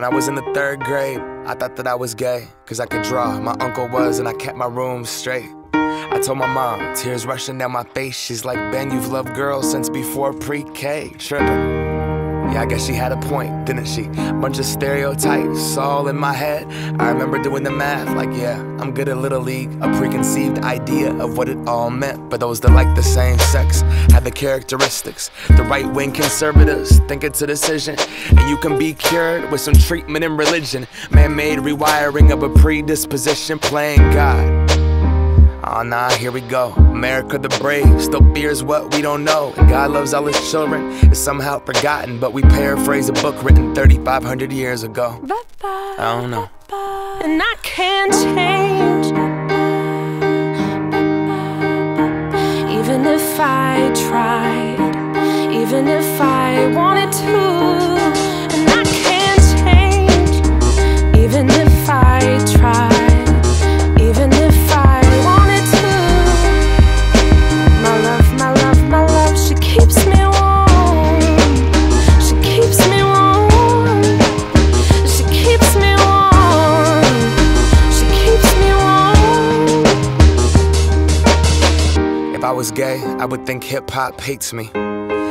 When I was in the third grade, I thought that I was gay, cause I could draw, my uncle was, and I kept my room straight. I told my mom, tears rushing down my face, she's like, Ben, you've loved girls since before pre-K. Trippin'. Yeah, I guess she had a point, didn't she? Bunch of stereotypes all in my head. I remember doing the math, like, yeah, I'm good at Little League. A preconceived idea of what it all meant. But those that like the same sex have the characteristics. The right-wing conservatives think it's a decision, and you can be cured with some treatment and religion. Man-made rewiring of a predisposition, playing God. Oh nah, here we go. America the brave still fears what we don't know. And God loves all his children. It's somehow forgotten, but we paraphrase a book written 3,500 years ago. Bye-bye, I don't know. Bye-bye. And I can't change. Bye-bye. Even if I tried, even if I wanted to. And I can't change. Even if I tried, even if I was gay, I would think hip-hop hates me.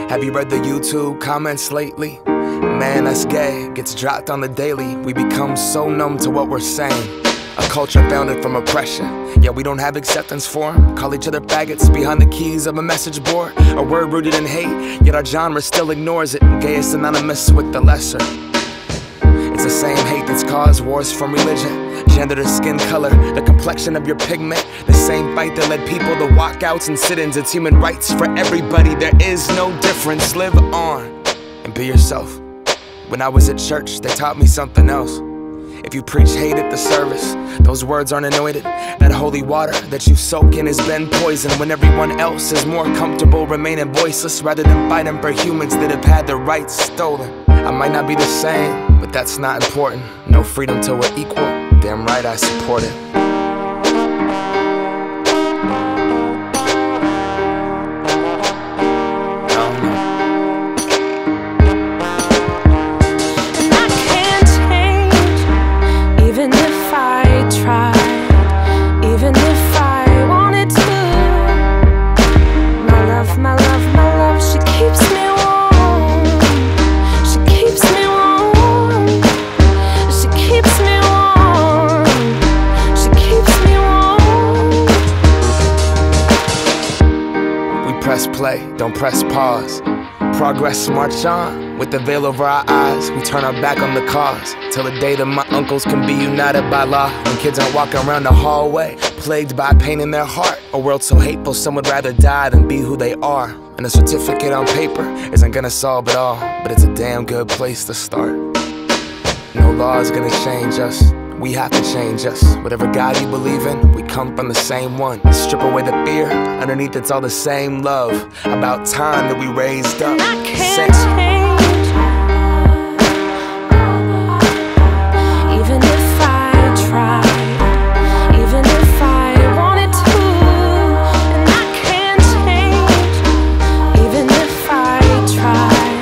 Have you read the YouTube comments lately? Man, that's gay, gets dropped on the daily. We become so numb to what we're saying. A culture founded from oppression. Yeah, we don't have acceptance for 'em. Call each other faggots behind the keys of a message board. A word rooted in hate, yet our genre still ignores it. Gay is synonymous with the lesser. It's the same hate that's caused wars from religion, gender to skin color, the complexion of your pigment, the same fight that led people to walkouts and sit-ins. It's human rights for everybody, there is no difference. Live on and be yourself. When I was at church, they taught me something else. If you preach hate at the service, those words aren't anointed. That holy water that you soak in has been poisoned. When everyone else is more comfortable remaining voiceless rather than fighting for humans that have had their rights stolen. I might not be the same, but that's not important. No freedom till we're equal. Damn right I support it. And I can't change, even if I tried, even if I wanted to. My love, my love, my love, she keeps me warm. Press play, don't press pause. Progress march on with the veil over our eyes. We turn our back on the cause till the day that my uncles can be united by law. When kids are walking around the hallway, plagued by pain in their heart. A world so hateful, some would rather die than be who they are. And a certificate on paper isn't gonna solve it all, but it's a damn good place to start. No law is gonna change us. We have to change us. Whatever God you believe in, we come from the same one. Strip away the fear, underneath it's all the same love. About time that we raised up. I can't change, even if I tried, even if I wanted to. And I can't change, even if I tried,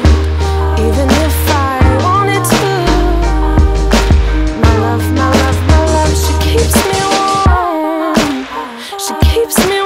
even if I wanted to. My love, my love, my love, she keeps me warm. She keeps me warm.